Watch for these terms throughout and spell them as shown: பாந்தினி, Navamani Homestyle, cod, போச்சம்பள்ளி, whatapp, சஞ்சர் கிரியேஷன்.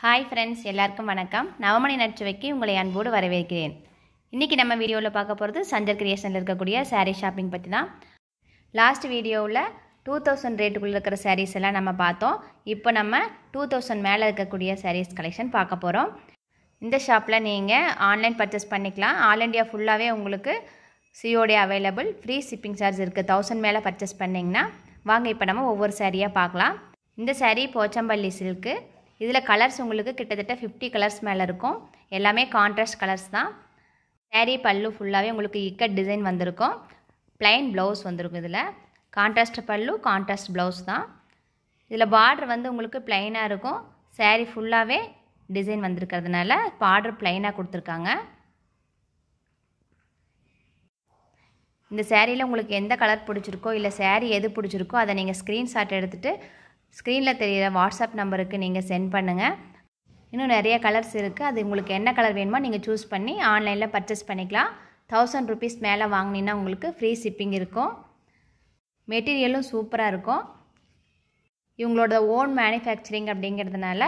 Hi friends एल्लारुक्कुम वणक्कम नवमणि नच्चुवैक्कु उंगळै अन्बोडु वरवेर्क्किरेन। इन्नैक्कु नम्म वीडियोवुल पार्क्क पोறது சஞ்சர் கிரியேஷன்ல இருக்கக்கூடிய sorry shopping பத்தி தான்। லாஸ்ட் வீடியோவுல 2000 ரேட்டுக்குள்ள இருக்கிற சாரீஸ் எல்லாம் நம்ம பார்த்தோம்। இப்போ நம்ம 2000 மேல இருக்கக்கூடிய சாரீஸ் கலெக்ஷன் பார்க்க போறோம்। இந்த ஷாப்ல நீங்க ஆன்லைன் பர்ச்சேஸ் பண்ணிக்கலாம்। ஆல் இந்தியா ஃபுல்லாவே உங்களுக்கு COD available, free shipping charge இருக்கு। 1000 மேல பர்ச்சேஸ் பண்ணீங்கன்னா வாங்க இப்போ நம்ம ஒவ்வொரு சாரியா பார்க்கலாம்। இந்த சாரி போச்சம்பள்ளி சில்க்। इधर कलर्स उंगलुक्कु किट्टत्तट्ट 50 कलर्स मेल इरुक्कुम। एल्लामे कॉन्ट्रास्ट कलर्स दान। सारी पल्लू फुल्लावे उंगलुक्कु इक्कट डिजाइन वंदिरुक्कुम। प्लेन ब्लाउज वंदिरुक्कु। इधर कॉन्ट्रास्ट पल्लू कॉन्ट्रास्ट ब्लाउज दान। इधर बॉर्डर वंदु उंगलुक्कु प्लेना इरुक्कुम। सारी फुल्लावे डिजाइन वंदिरुक्किरदनाल बॉर्डर प्लेना कोडुत्तिरुक्कांग। इंद सारीला उंगलुक्कु एंद कलर पिडिच्चिरुक्को इल्ल सारी एदु पिडिच्चिरुक्को अद neenga स्क्रीनशॉट एडुत्तुट्टु स्क्रीन तेरह वाट्सएप नंबर नहीं सेन्ड पन्नुंगा। इन्नुम नरिया कलर्स इरुक्कु। अदु उंगलुक्कु एन्ना कलर वेणुमो नींगा चूस पन्नी ऑनलाइनला पर्चेस पन्निक्कलाम। 1000 रुपीस मेले वांगनिना उंगलुक्कु फ्री शिपिंग इरुक्कुम। मटेरियलुम सूपरा इरुक्कुम। इवंगलोड ओन मैन्युफैक्चरिंग अप्पडिंगरदनाल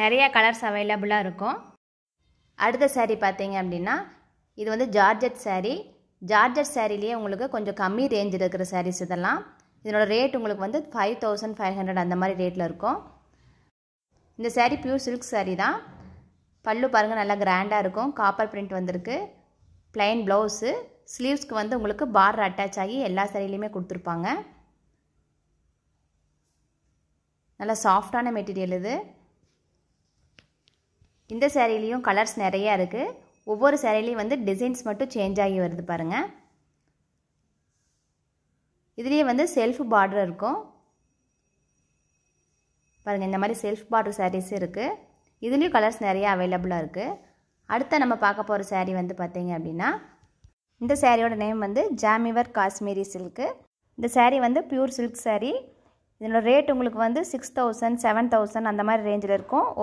नरिया कलर्स अवेलेबला इरुक्कुम। अडुत्त सारी पात्तींग अप्पडिना इदु वंदु जॉर्जेट सारी। जॉर्जेट सारीलिये उंगलुक्कु கொஞ்சம் கம்மி ரேஞ்ச் இருக்கிற சாரீஸ் இதெல்லாம்। इनोड रेट उंगलुक्कु वंदु 5500 अंद मारी रेट्ल इरुक्कुम। इंद सारी प्यूर सिल्क सारी दान। पल्लू पारुंगा नल्ला ग्रैंडा इरुक्कुम। कॉपर प्रिंट वंदिरुक्कु। प्लेन ब्लाउज स्लीव्स्कु वंदु उंगलुक्कु बार्डर अटैच आगि एल्ला सारीलुमे कोडुत्तिरुपांगा। नल्ला सॉफ्टाना मटेरियल इदु। इंद सारीलुम कलर्स नैरिया इरुक्कु। ओव्वोरु सारीलुम वंदु डिजाइन्स मट्टुम चेंज आगि वरुदु पारुंगा। इधर वो सेल्फ बॉर्डर पर सेल्फ बॉर्डर सारीस इतल कलर्स नरिया अवेलेबला। अत नम्बर पाकपर सारी वह पाती अब सारियो नेम वो जामीवर काश्मीरी सिल्क। सारी वो प्यूर सिल्क सारी। इन रेट उ 6000 7000 अंदमारी रेंजल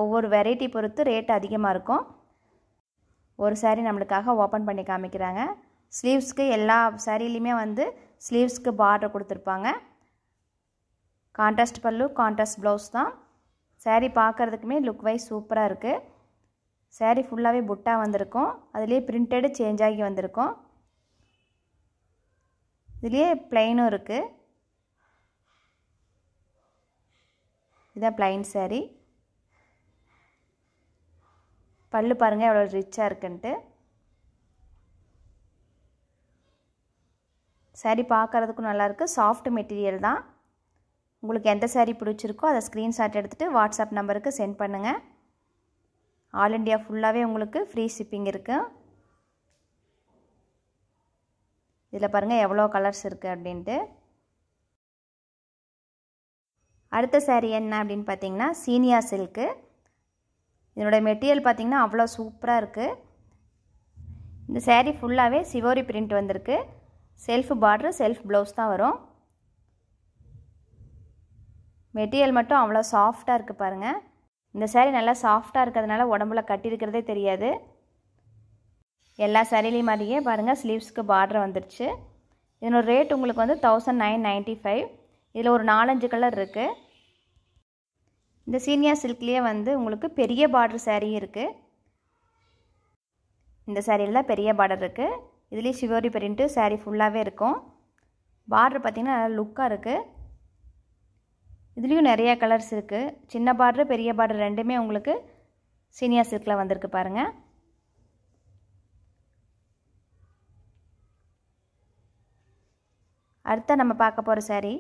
ओर वेरैटी पर रेट अधिकமாக और सारी नम्बर ओपन पड़ी कामिक्रा। स्लीव्स्कु एल्ला सारीलुमे वंदु स्लीव्स्कु बॉर्डर कोडुत्तिरुपांगा। कॉन्ट्रास्ट पल्लू कॉन्ट्रास्ट ब्लाउज दान। Sari पाक्कறதுக்குமே look wise सूपरा इरुक्कु। सारी फुल्लावे बुट्टा वंदिरुक्कुम। अदिले प्रिंटेड चेंज आगि वंदिरुक्कुम। इदिले प्लेन इरुक्कु। इदा प्लेन सारी। पल्लू पारुंगा एव्वलो रिच्चा इरुक्कुन्नु। सारी பார்க்கிறதுக்கு நல்லா இருக்கு। சாஃப்ட் மெட்டீரியல் தான்। உங்களுக்கு எந்த சாரி பிடிச்சிருக்கோ அத ஸ்கிரீன்ஷாட் எடுத்துட்டு வாட்ஸ்அப் நம்பருக்கு சென்ட் பண்ணுங்க। ஆல் இந்தியா ஃபுல்லாவே உங்களுக்கு ஃப்ரீ ஷிப்பிங் இருக்கு। இதல பாருங்க எவ்வளவு கலர்ஸ் இருக்கு அப்படினு। அடுத்த சாரி என்ன அப்படினு பாத்தீங்கன்னா சீனியா silk। இதோட மெட்டீரியல் பாத்தீங்கன்னா அவ்வளவு சூப்பரா இருக்கு। இந்த சாரி ஃபுல்லாவே சிவோரி பிரிண்ட் வந்திருக்கு। सेल्फ बॉर्डर सेल्फ ब्लाउज தான் வரும்। மெட்டீரியல் மட்டும் அவ்ளோ சாஃப்ட்டா இருக்கு பாருங்க। இந்த saree நல்லா சாஃப்ட்டா இருக்கிறதுனால உடம்புல கட்டி இருக்கதே தெரியாது। எல்லா saree-லயே மாதிரியே பாருங்க ஸ்லீவ்ஸ்க்கு border வந்துருச்சு। இதனோட ரேட் உங்களுக்கு வந்து 1995। இதுல ஒரு 4-5 கலர் இருக்கு। இந்த சீனியா silk-லயே வந்து உங்களுக்கு பெரிய border saree இருக்கு। இந்த saree-ல பெரிய border இருக்கு। इदली शिवोरी प्रिंट सारी फुल्लावे बॉर्डर पातीना लुक्का इरुक्कु। इदलियुम नरिया कलर्स इरुक्कु। चिन्न बॉर्डर पेरिय बॉर्डर रेंडुमे उंगलुक्कु सीनिया सिल्कला वंदिरुक्कु पारुंगा। अडुत्त नम्म पार्क्क पोर सारी।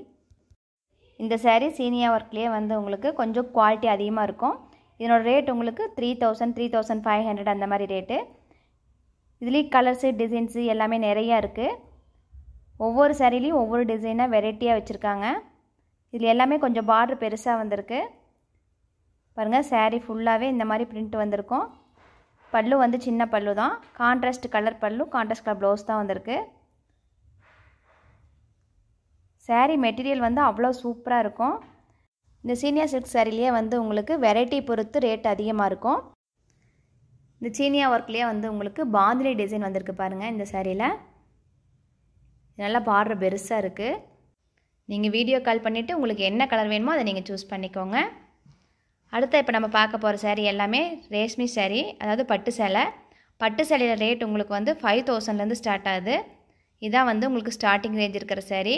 इंद सारी सीनिया वर्कलिये वंदु उंगलुक्कु कोंजम क्वालिटी अधिकमा इरुक्कुम। इदनोड रेट उंगलुक्कु 3000 3500 अंद मारी रेट। इदली कलर्स डिजाइन्स எல்லாமே நிறைய இருக்கு। ஒவ்வொரு சாரியிலயும் ஒவ்வொரு டிசைனா வெரைட்டியா வச்சிருக்காங்க। இதுல எல்லாமே கொஞ்சம் border பெருசா வந்திருக்கு பாருங்க। சாரி ஃபுல்லாவே இந்த மாதிரி print வந்திருக்கும்। பல்லு வந்து சின்ன பல்லு தான்। Contrast colour pallu contrast colour blouse தான் வந்திருக்கு। சாரி மெட்டீரியல் வந்து அவ்ளோ சூப்பரா இருக்கும்। இந்த சீனியா silk சாரியிலே வந்து உங்களுக்கு வெரைட்டி பொறுத்து ரேட் அதிகமா இருக்கும்। இந்த சீனியா வர்க்லயே வந்து உங்களுக்கு பாந்தினி டிசைன் வந்திருக்கு பாருங்க। இந்த சாரியில நல்ல பார்டர் பெருசா இருக்கு। நீங்க வீடியோ கால் பண்ணிட்டு உங்களுக்கு என்ன கலர் வேணுமோ அதை நீங்க चूஸ் பண்ணிக்கோங்க। அடுத்து இப்போ நம்ம பார்க்க போகிற சாரீ எல்லாமே ரேஷ்மி சாரீ, அதாவது பட்டு சேலை. பட்டு சேலையில் ரேட் உங்களுக்கு வந்து 5000லேருந்து ஸ்டார்ட் ஆகுது. இதான் வந்து உங்களுக்கு ஸ்டார்டிங் ரேஞ்ச் இருக்கிற சாரீ.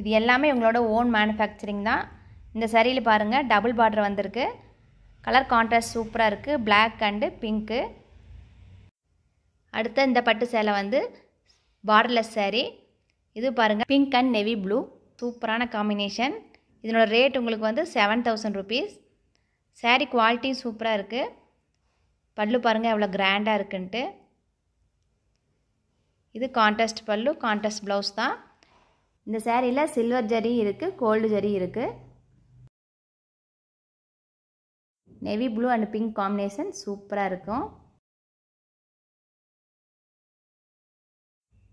இது எல்லாமே உங்களோட ஓன் மேனுஃபேக்சரிங் தான். இந்த சாரியில் பாருங்கள் டபுள் பார்டர் வந்திருக்கு. கலர் கான்ட்ராஸ்ட் சூப்பராக இருக்குது, பிளாக் அண்டு பிங்க்கு. அடுத்த இந்த பட்டு சேலை வந்து பார்டர்லெஸ் சாரீ. இது பாருங்கள் பிங்க் அண்ட் நெவி ப்ளூ, சூப்பரான காம்பினேஷன். இதனோட ரேட் உங்களுக்கு வந்து 7000 ருபீஸ். சாரீ குவாலிட்டியும் சூப்பராக இருக்குது. பல்லு பாருங்கள் எவ்வளோ கிராண்டாக இருக்குன்ட்டு. இது கான்ட்ராஸ்ட் பல்லு, கான்ட்ராஸ்ட் ப்ளவுஸ் தான். இந்த சாரியில் சில்வர் ஜரி இருக்குது, கோல்டு ஜரி இருக்குது. Navy blue and pink combination சூப்பராக இருக்கும்.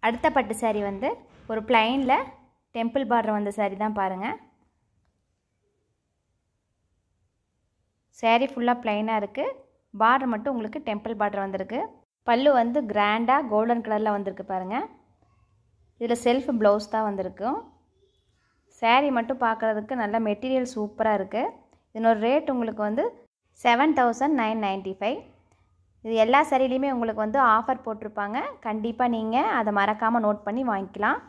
அடுத்த பட்டு சாரீ வந்து ஒரு பிளைனில் டெம்பிள் பார்டர் வந்த சாரீ தான் பாருங்கள். சாரீ ஃபுல்லாக பிளைனாக இருக்குது, பார்டர் மட்டும் உங்களுக்கு டெம்பிள் பார்டர் வந்திருக்கு. பல்லு வந்து கிராண்டாக கோல்டன் கலரில் வந்திருக்கு பாருங்கள். இதில் செல்ஃப் ப்ளவுஸ் தான் வந்திருக்கும். சாரீ மட்டும் பார்க்குறதுக்கு நல்ல மெட்டீரியல் சூப்பராக இருக்குது. இதனோட ரேட் உங்களுக்கு வந்து 7995. இது எல்லா சாரிலையுமே உங்களுக்கு வந்து ஆஃபர் போட்டிருப்பாங்க. கண்டிப்பாக நீங்கள் அதை மறக்காமல் நோட் பண்ணி வாங்கிக்கலாம்.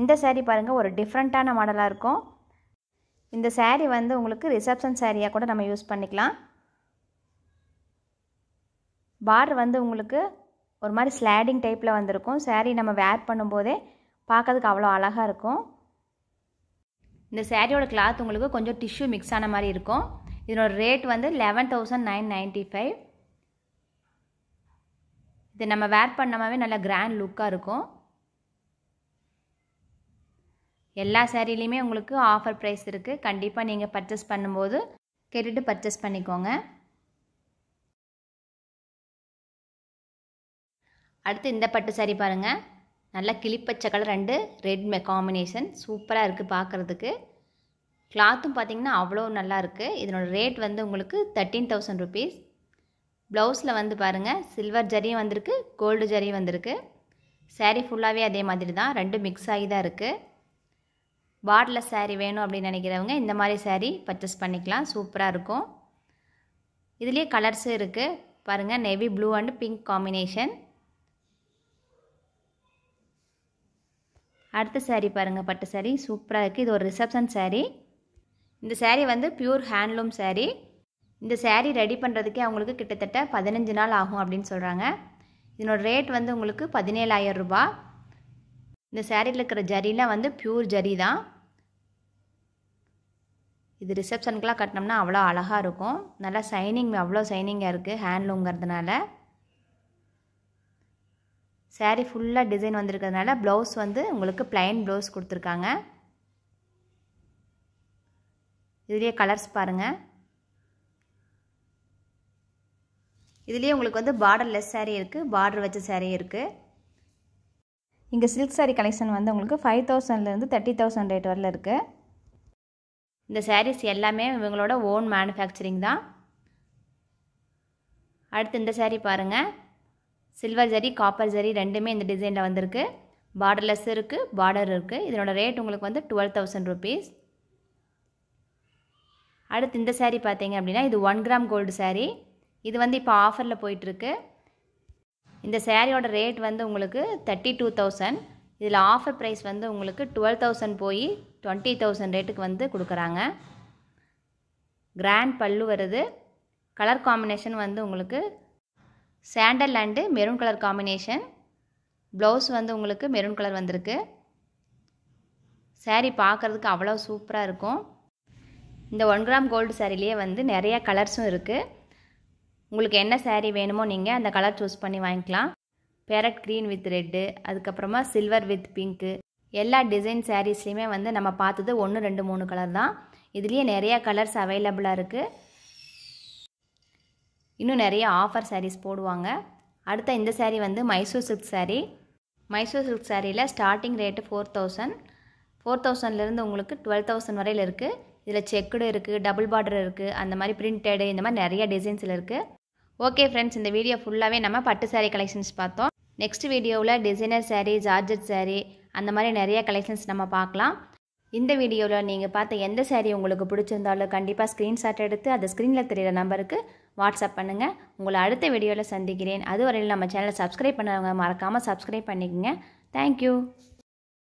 இந்த சாரீ பாருங்கள் ஒரு டிஃப்ரெண்ட்டான மாடலாக இருக்கும். இந்த சாரீ வந்து உங்களுக்கு ரிசப்ஷன் சாரியாக கூட நம்ம யூஸ் பண்ணிக்கலாம். பார்டர் வந்து உங்களுக்கு ஒரு மாதிரி ஸ்லாடிங் டைப்பில் வந்திருக்கும். சாரீ நம்ம வேர் பண்ணும்போதே பார்க்கறதுக்கு அவ்வளோ அழகாக இருக்கும். இந்த சாரியோட கிளாத் உங்களுக்கு கொஞ்சம் டிஷ்யூ மிக்ஸ் ஆன மாதிரி இருக்கும். இதனோட ரேட் வந்து 11995. இது நம்ம வேர் பண்ணாமே நல்லா கிராண்ட் லுக்காக இருக்கும். எல்லா சாரிலையுமே உங்களுக்கு ஆஃபர் ப்ரைஸ் இருக்குது. கண்டிப்பாக நீங்கள் பர்ச்சேஸ் பண்ணும்போது கேட்டுட்டு பர்ச்சேஸ் பண்ணிக்கோங்க. அடுத்து இந்த பட்டு சாரி பாருங்கள். நல்லா கிளிப்பச்சை கலர் ரெண்டு ரெட் காம்பினேஷன் சூப்பராக இருக்குது பார்க்குறதுக்கு. கிளாத்தும் பார்த்திங்கன்னா அவ்வளோ நல்லா இருக்குது. இதனோட ரேட் வந்து உங்களுக்கு 13000 ருபீஸ். ப்ளவுஸில் வந்து பாருங்கள் சில்வர் ஜரியும் வந்திருக்கு, கோல்டு ஜரியும் வந்திருக்கு. சாரீ ஃபுல்லாகவே அதே மாதிரி தான், ரெண்டு மிக்ஸ் ஆகி தான் இருக்குது. பார்டர்லெஸ் சாரீ வேணும் அப்படின்னு நினைக்கிறவங்க இந்த மாதிரி சாரீ பர்ச்சேஸ் பண்ணிக்கலாம், சூப்பராக இருக்கும். இதுலேயே கலர்ஸும் இருக்குது பாருங்கள், navy blue and pink combination. அடுத்த சாரீ பாருங்கள் பட்டு சாரீ சூப்பராக இருக்குது. இது ஒரு ரிசப்ஷன் சாரீ. இந்த சாரீ வந்து பியூர் ஹேண்ட்லூம் சாரீ. இந்த சாரீ ரெடி பண்ணுறதுக்கே அவங்களுக்கு கிட்டத்தட்ட 15 நாள் ஆகும் அப்படின்னு சொல்கிறாங்க. இதனோட ரேட் வந்து உங்களுக்கு 17000 ரூபா. இந்த சாரியில் இருக்கிற ஜரிலாம் வந்து பியூர் ஜரி தான். இது ரிசப்ஷனுக்கெலாம் கட்டினோம்னா அவ்வளோ அழகாக இருக்கும். நல்லா சைனிங், அவ்வளோ சைனிங்காக இருக்குது ஹேண்ட்லூம்ங்கிறதுனால. சாரீ ஃபுல்லாக டிசைன் வந்திருக்கிறதுனால ப்ளவுஸ் வந்து உங்களுக்கு ப்ளைன் ப்ளவுஸ் கொடுத்துருக்காங்க. இதுலேயே கலர்ஸ் பாருங்கள். இதுலேயே உங்களுக்கு வந்து பார்டர் லெஸ் சாரீ இருக்குது, பார்டர் வச்ச சாரீ இருக்குது. இங்கே சில்க் சாரீ கலெக்ஷன் வந்து உங்களுக்கு 5000லேருந்து 30000 ரேட் வரல இருக்குது. இந்த சாரீஸ் எல்லாமே இவங்களோட ஓன் மேனுஃபேக்சரிங் தான். அடுத்து இந்த சாரீ பாருங்கள். சில்வர் ஜரி காப்பர் ஜரி ரெண்டுமே இந்த டிசைனில் வந்திருக்கு. பார்டர்லெஸ் இருக்குது, பார்டர் இருக்குது. இதனோட ரேட் உங்களுக்கு வந்து 12000 ருபீஸ். அடுத்து இந்த சாரீ பார்த்தீங்க அப்படின்னா இது 1 கிராம் கோல்டு சாரீ. இது வந்து இப்போ ஆஃபரில் போயிட்டுருக்கு. இந்த சாரியோட ரேட் வந்து உங்களுக்கு 32000. இதில் ஆஃபர் ப்ரைஸ் வந்து உங்களுக்கு 12000 போய் 20000 ரேட்டுக்கு வந்து கொடுக்குறாங்க. கிராண்ட் பல்லு வருது. கலர் காம்பினேஷன் வந்து உங்களுக்கு sandal and maroon colour combination. Blouse வந்து உங்களுக்கு மெரூன் கலர் வந்திருக்கு. சாரீ பார்க்குறதுக்கு அவ்வளோ சூப்பராக இருக்கும். இந்த 1 கிராம் கோல்டு சாரிலேயே வந்து நிறையா கலர்ஸும் இருக்குது. உங்களுக்கு என்ன சாரீ வேணுமோ நீங்கள் அந்த கலர் சூஸ் பண்ணி வாங்கிக்கலாம். பேரட் க்ரீன் வித் ரெட்டு, அதுக்கப்புறமா சில்வர் வித் பிங்க்கு. எல்லா டிசைன் சாரீஸ்லையுமே வந்து நம்ம பார்த்தது 1 2 3 கலர் தான். இதுலேயே நிறையா கலர்ஸ் அவைலபிளாக இருக்குது. இன்னும் நிறைய ஆஃபர் சாரீஸ் போடுவாங்க. அடுத்த இந்த சாரீ வந்து மைசூர் சில்க் சாரீ. மைசூர் சில்க் சாரியில் ஸ்டார்டிங் ரேட்டு 4000. 4000லேருந்து உங்களுக்கு 12000 வரையில் இருக்குது. இதில் செக்குடு இருக்குது, டபுள் பார்டர் இருக்குது, அந்த மாதிரி பிரிண்டடு, இந்த மாதிரி நிறைய டிசைன்ஸில் இருக்குது. ஓகே ஃப்ரெண்ட்ஸ், இந்த வீடியோ ஃபுல்லாகவே நம்ம பட்டு சாரீ கலெக்ஷன்ஸ் பார்த்தோம். நெக்ஸ்ட் வீடியோவில் டிசைனர் சாரீ, ஜார்ஜெட் சாரீ, அந்த மாதிரி நிறைய கலெக்ஷன்ஸ் நம்ம பார்க்கலாம். இந்த வீடியோல நீங்க பார்த்த எந்த சாரி உங்களுக்கு பிடிச்சிருந்தாலோ கண்டிப்பா ஸ்கிரீன்ஷாட் எடுத்து அந்த ஸ்கிரீன்ல தெரியற நம்பருக்கு வாட்ஸ்அப் பண்ணுங்க உங்களை அடுத்த வீடியோல சந்திக்கிறேன் அதுவரையில் நம்ம சேனலை சப்ஸ்கிரைப் பண்ணவங்க மறக்காம சப்ஸ்கிரைப் பண்ணிக்கங்க Thank you.